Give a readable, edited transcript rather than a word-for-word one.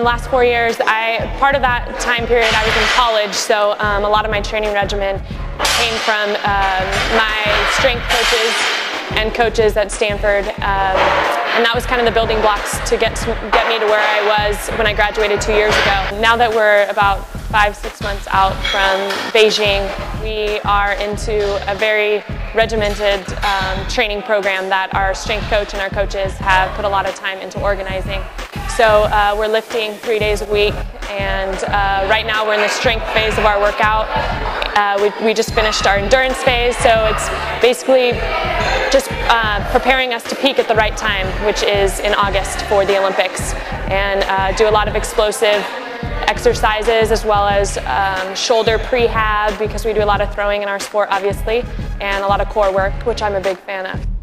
last 4 years, part of that time period I was in college, so a lot of my training regimen came from my strength coaches and coaches at Stanford, and that was kind of the building blocks to get me to where I was when I graduated 2 years ago. Now that we're about 5-6 months out from Beijing, we are into a very regimented training program that our strength coach and our coaches have put a lot of time into organizing. So we're lifting 3 days a week, and right now we're in the strength phase of our workout. We just finished our endurance phase, so it's basically just preparing us to peak at the right time, which is in August for the Olympics, and do a lot of explosive exercises as well as shoulder prehab, because we do a lot of throwing in our sport obviously, and a lot of core work, which I'm a big fan of.